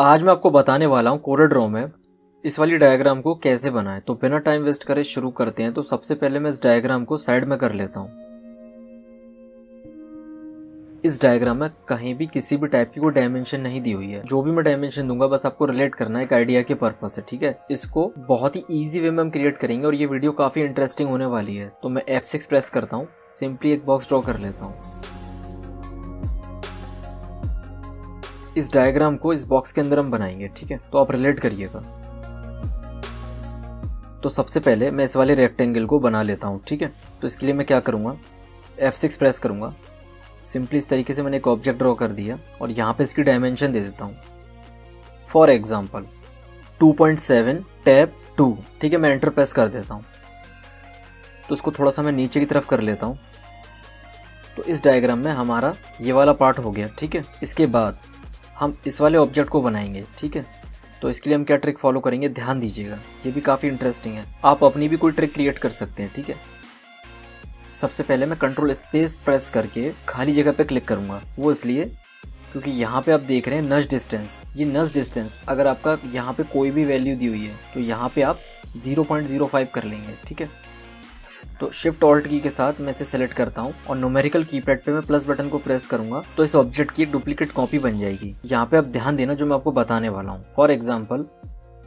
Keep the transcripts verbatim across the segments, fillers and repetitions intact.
आज मैं आपको बताने वाला हूँ CorelDraw में इस वाली डायग्राम को कैसे बनाएं। तो बिना टाइम वेस्ट करे शुरू करते हैं। तो सबसे पहले मैं इस डायग्राम को साइड में कर लेता हूँ। इस डायग्राम में कहीं भी किसी भी टाइप की कोई डायमेंशन नहीं दी हुई है। जो भी मैं डायमेंशन दूंगा बस आपको रिलेट करना है एक आइडिया के पर्पज से, ठीक है। इसको बहुत ही ईजी वे में हम क्रिएट करेंगे और ये वीडियो काफी इंटरेस्टिंग होने वाली है। तो मैं एफ सिक्स प्रेस करता हूँ, सिंपली एक बॉक्स ड्रॉ कर लेता हूँ। इस डायग्राम को इस बॉक्स के अंदर हम बनाएंगे, ठीक है। तो आप रिलेट करिएगा। तो सबसे पहले मैं इस वाले रेक्टेंगल को बना लेता हूँ, ठीक है। तो इसके लिए मैं क्या करूँगा, एफ सिक्स प्रेस करूँगा। सिंपली इस तरीके से मैंने एक ऑब्जेक्ट ड्रॉ कर दिया और यहाँ पे इसकी डायमेंशन दे देता हूँ, for example two point seven tab two, ठीक है। मैं एंटर प्रेस कर देता हूँ। तो इसको थोड़ा सा मैं नीचे की तरफ कर लेता हूँ। तो इस डायग्राम में हमारा ये वाला पार्ट हो गया, ठीक है। इसके बाद हम इस वाले ऑब्जेक्ट को बनाएंगे, ठीक है। तो इसके लिए हम क्या ट्रिक फॉलो करेंगे, ध्यान दीजिएगा, ये भी काफ़ी इंटरेस्टिंग है। आप अपनी भी कोई ट्रिक क्रिएट कर सकते हैं, ठीक है। सबसे पहले मैं कंट्रोल स्पेस प्रेस करके खाली जगह पे क्लिक करूँगा। वो इसलिए क्योंकि यहाँ पे आप देख रहे हैं नज डिस्टेंस, ये नज डिस्टेंस अगर आपका यहाँ पर कोई भी वैल्यू दी हुई है तो यहाँ पर आप ज़ीरो पॉइंट ज़ीरो फाइव कर लेंगे, ठीक है। तो शिफ्ट ऑल्ट की के साथ मैं इसे सेलेक्ट करता हूँ और न्यूमेरिकल कीपैड पे मैं प्लस बटन को प्रेस करूंगा। तो इस ऑब्जेक्ट की एक डुप्लीकेट कॉपी बन जाएगी। यहाँ पे आप ध्यान देना जो मैं आपको बताने वाला हूँ। फॉर एग्जांपल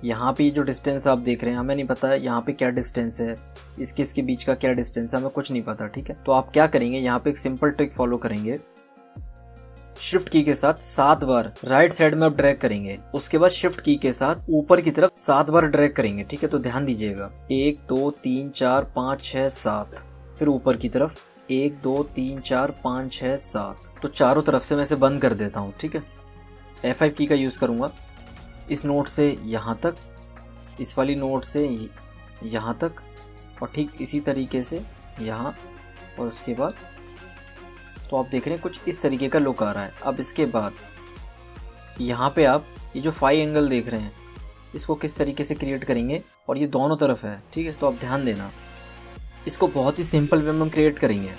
यहाँ पे जो डिस्टेंस आप देख रहे हैं, हमें नहीं पता यहाँ पे क्या डिस्टेंस है, इसके इसके बीच का क्या डिस्टेंस है, हमें कुछ नहीं पता, ठीक है। तो आप क्या करेंगे, यहाँ पे एक सिंपल ट्रिक फॉलो करेंगे। शिफ्ट की के साथ सात बार राइट साइड में आप ड्रैग करेंगे, उसके बाद शिफ्ट की के साथ ऊपर की तरफ सात बार ड्रैग करेंगे, ठीक है। तो ध्यान दीजिएगा, एक दो तीन चार पाँच छः सात, फिर ऊपर की तरफ एक दो तीन चार पाँच छः सात। तो चारों तरफ से मैं इसे बंद कर देता हूँ, ठीक है। एफ फाइव की का यूज़ करूँगा, इस नोट से यहाँ तक, इस वाली नोट से यहाँ तक, और ठीक इसी तरीके से यहाँ, और उसके बाद तो आप देख रहे हैं कुछ इस तरीके का लुक आ रहा है। अब इसके बाद यहाँ पे आप ये जो फाई एंगल देख रहे हैं इसको किस तरीके से क्रिएट करेंगे, और ये दोनों तरफ है, ठीक है। तो आप ध्यान देना, इसको बहुत ही सिंपल वे में हम क्रिएट करेंगे।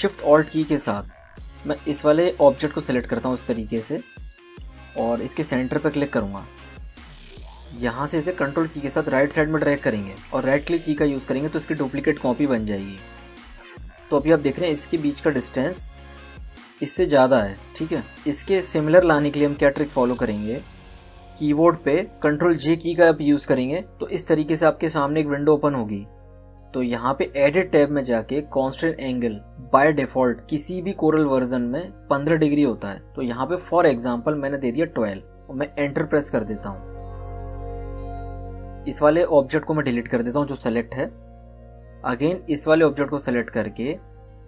शिफ्ट ऑल्ट की के साथ मैं इस वाले ऑब्जेक्ट को सिलेक्ट करता हूँ इस तरीके से और इसके सेंटर पर क्लिक करूँगा। यहाँ से इसे कंट्रोल की के साथ राइट साइड में ड्रैग करेंगे और राइट क्लिक की का यूज़ करेंगे तो इसकी डुप्लीकेट कॉपी बन जाएगी। तो अभी आप देख रहे हैं इसके बीच का डिस्टेंस इससे ज़्यादा है, ठीक है। इसके सिमिलर लाने के लिए हम क्या ट्रिक फॉलो करेंगे, कीबोर्ड पे कंट्रोल जे की का आप यूज़ करेंगे। तो इस तरीके से आपके सामने एक विंडो ओपन होगी। तो यहाँ पे एडिट टैब में जाके कांस्टेंट एंगल बाय डिफ़ॉल्ट किसी भी कोरल वर्जन में पंद्रह डिग्री होता है। तो यहाँ पर फॉर एग्जाम्पल मैंने दे दिया ट्वेल्व और मैं एंटर प्रेस कर देता हूँ। इस वाले ऑब्जेक्ट को मैं डिलीट कर देता हूँ जो सेलेक्ट है। अगेन इस वाले ऑब्जेक्ट को सेलेक्ट करके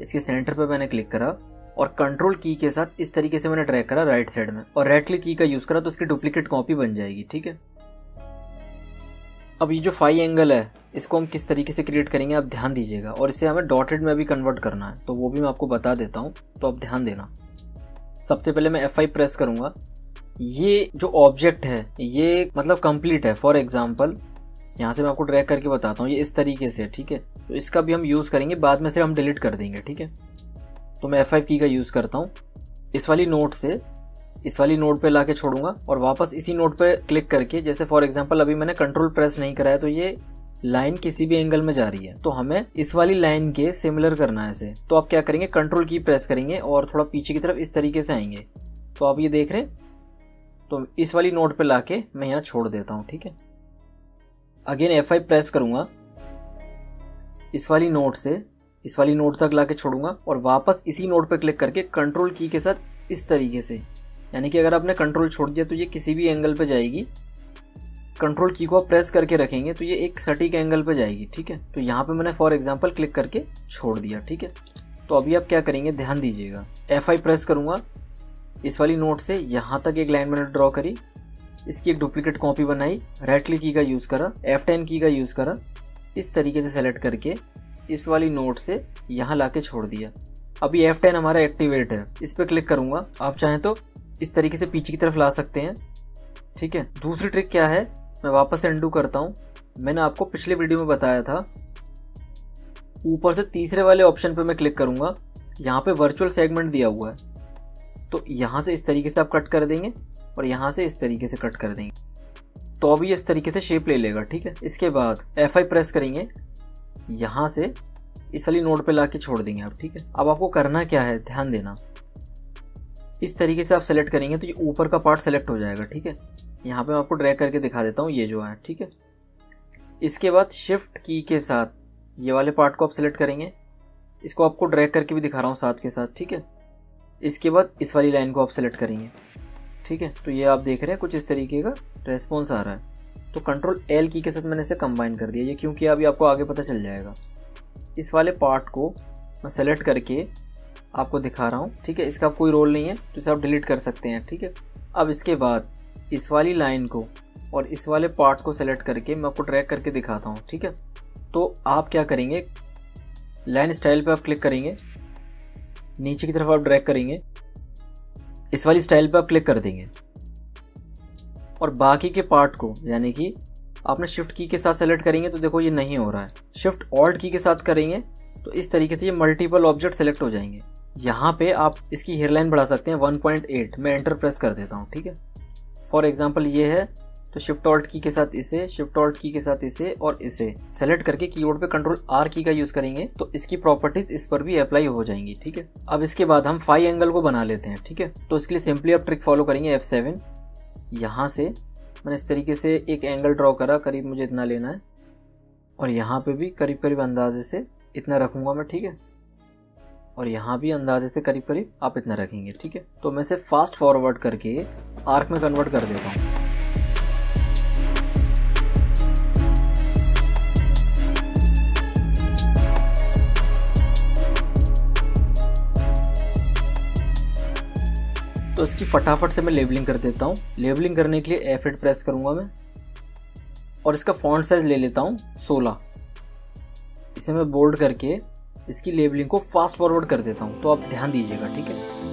इसके सेंटर पर मैंने क्लिक करा और कंट्रोल की के साथ इस तरीके से मैंने ड्रैग करा राइट साइड में और राइट क्लिक की का यूज़ करा तो इसकी डुप्लीकेट कॉपी बन जाएगी, ठीक है। अब ये जो फाई एंगल है इसको हम किस तरीके से क्रिएट करेंगे आप ध्यान दीजिएगा, और इसे हमें डॉटेड में भी कन्वर्ट करना है तो वो भी मैं आपको बता देता हूँ। तो आप ध्यान देना, सबसे पहले मैं एफ फाइव प्रेस करूँगा। ये जो ऑब्जेक्ट है ये मतलब कम्प्लीट है। फॉर एग्जाम्पल यहाँ से मैं आपको ड्रैग करके बताता हूँ, ये इस तरीके से, ठीक है। तो इसका भी हम यूज़ करेंगे, बाद में से हम डिलीट कर देंगे, ठीक है। तो मैं एफ फाइव की का यूज़ करता हूँ, इस वाली नोट से इस वाली नोट पे लाके छोड़ूंगा और वापस इसी नोट पे क्लिक करके, जैसे फॉर एग्जांपल अभी मैंने कंट्रोल प्रेस नहीं कराया तो ये लाइन किसी भी एंगल में जा रही है। तो हमें इस वाली लाइन के सिमिलर करना है इसे। तो आप क्या करेंगे, कंट्रोल की प्रेस करेंगे और थोड़ा पीछे की तरफ इस तरीके से आएंगे। तो आप ये देख रहे हैं, तो इस वाली नोट पर ला के मैं यहाँ छोड़ देता हूँ, ठीक है। अगेन एफ फाइव प्रेस करूँगा, इस वाली नोट से इस वाली नोट तक लाके छोड़ूंगा और वापस इसी नोट पर क्लिक करके कंट्रोल की के साथ इस तरीके से, यानी कि अगर आपने कंट्रोल छोड़ दिया तो ये किसी भी एंगल पे जाएगी। कंट्रोल की को आप प्रेस करके रखेंगे तो ये एक सटीक एंगल पे जाएगी, ठीक है। तो यहाँ पे मैंने फॉर एग्जांपल क्लिक करके छोड़ दिया, ठीक है। तो अभी आप क्या करेंगे, ध्यान दीजिएगा, एफ फाइव प्रेस करूँगा, इस वाली नोट से यहाँ तक एक लाइन मैंने ड्रॉ करी, इसकी एक डुप्लीकेट कॉपी बनाई, राइट क्लिक की का यूज़ करा, एफ टेन की का यूज़ करा, इस तरीके से सेलेक्ट करके इस वाली नोट से यहाँ लाके छोड़ दिया। अभी एफ टेन हमारा एक्टिवेट है, इस पर क्लिक करूँगा। आप चाहें तो इस तरीके से पीछे की तरफ ला सकते हैं, ठीक है। दूसरी ट्रिक क्या है, मैं वापस अंडू करता हूँ। मैंने आपको पिछले वीडियो में बताया था, ऊपर से तीसरे वाले ऑप्शन पर मैं क्लिक करूँगा, यहाँ पर वर्चुअल सेगमेंट दिया हुआ है। तो यहाँ से इस तरीके से आप कट कर देंगे और यहाँ से इस तरीके से कट कर देंगे, तो अभी इस तरीके से शेप ले लेगा। ठीक है, इसके बाद एफ फाइव प्रेस करेंगे, यहाँ से इस वाली नोड पे ला के छोड़ देंगे आप। ठीक है, अब आपको करना क्या है, ध्यान देना, इस तरीके से आप सेलेक्ट करेंगे तो ये ऊपर का पार्ट सेलेक्ट हो जाएगा। ठीक है, यहाँ पे मैं आपको ड्रैग करके दिखा देता हूँ, ये जो है। ठीक है, इसके बाद शिफ्ट की के साथ ये वाले पार्ट को आप सेलेक्ट करेंगे, इसको आपको ड्रैग करके भी दिखा रहा हूँ साथ के साथ। ठीक है, इसके बाद इस वाली लाइन को आप सेलेक्ट करेंगे। ठीक है, तो ये आप देख रहे हैं कुछ इस तरीके का रेस्पॉन्स आ रहा है, तो कंट्रोल एल की के साथ मैंने इसे कंबाइन कर दिया। ये क्यों किया अभी आपको आगे पता चल जाएगा। इस वाले पार्ट को मैं सेलेक्ट करके आपको दिखा रहा हूँ। ठीक है, इसका कोई रोल नहीं है तो इसे आप डिलीट कर सकते हैं। ठीक है, अब इसके बाद इस वाली लाइन को और इस वाले पार्ट को सेलेक्ट करके मैं आपको ड्रैग करके दिखाता हूँ। ठीक है, तो आप क्या करेंगे, लाइन स्टाइल पे आप क्लिक करेंगे, नीचे की तरफ आप ड्रैग करेंगे, इस वाली स्टाइल पे आप क्लिक कर देंगे और बाकी के पार्ट को, यानी कि आपने शिफ्ट की के साथ सेलेक्ट करेंगे तो देखो ये नहीं हो रहा है, शिफ्ट ऑल्ट की के साथ करेंगे तो इस तरीके से ये मल्टीपल ऑब्जेक्ट सेलेक्ट हो जाएंगे। यहाँ पे आप इसकी हेयरलाइन बढ़ा सकते हैं वन पॉइंट एट, मैं एंटर प्रेस कर देता हूँ। ठीक है, फॉर एग्जाम्पल ये है, तो शिफ्ट ऑल्ट की के साथ इसे, शिफ्ट ऑल्ट की के साथ इसे और इसे सेलेक्ट करके कीबोर्ड पे कंट्रोल आर की का यूज़ करेंगे तो इसकी प्रॉपर्टीज इस पर भी अप्लाई हो जाएंगी। ठीक है, अब इसके बाद हम फाई एंगल को बना लेते हैं। ठीक है, तो इसके लिए सिंपली आप ट्रिक फॉलो करेंगे एफ सेवन। यहाँ से मैंने इस तरीके से एक एंगल ड्रॉ करा, करीब मुझे इतना लेना है और यहाँ पर भी करीब करीब अंदाजे से इतना रखूँगा मैं। ठीक है, और यहाँ भी अंदाजे से करीब करीब आप इतना रखेंगे। ठीक है, तो मैं इसे फास्ट फॉरवर्ड करके आर्क में कन्वर्ट कर देता हूँ। तो इसकी फटाफट से मैं लेबलिंग कर देता हूँ। लेबलिंग करने के लिए एफ एट प्रेस करूँगा मैं और इसका फॉन्ट साइज ले लेता हूँ सोलह। इसे मैं बोल्ड करके इसकी लेबलिंग को फास्ट फॉरवर्ड कर देता हूँ, तो आप ध्यान दीजिएगा। ठीक है,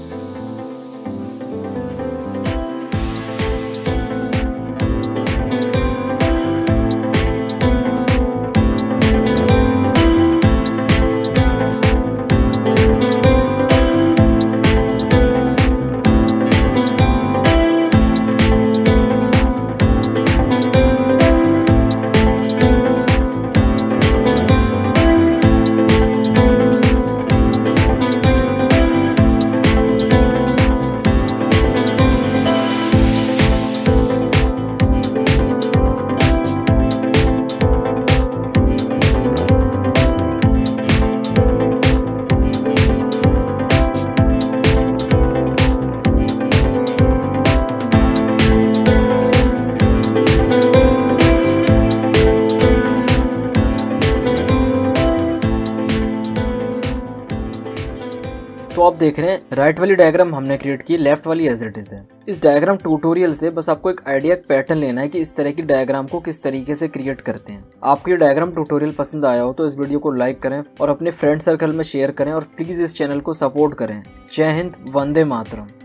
तो आप देख रहे हैं राइट वाली डायग्राम हमने क्रिएट की, लेफ्ट वाली एज इट इज है। इस डायग्राम ट्यूटोरियल से बस आपको एक आइडिया, एक पैटर्न लेना है कि इस तरह की डायग्राम को किस तरीके से क्रिएट करते हैं। आपको ये डायग्राम ट्यूटोरियल पसंद आया हो तो इस वीडियो को लाइक करें और अपने फ्रेंड सर्कल में शेयर करें और प्लीज इस चैनल को सपोर्ट करें। जय हिंद, वंदे मातरम।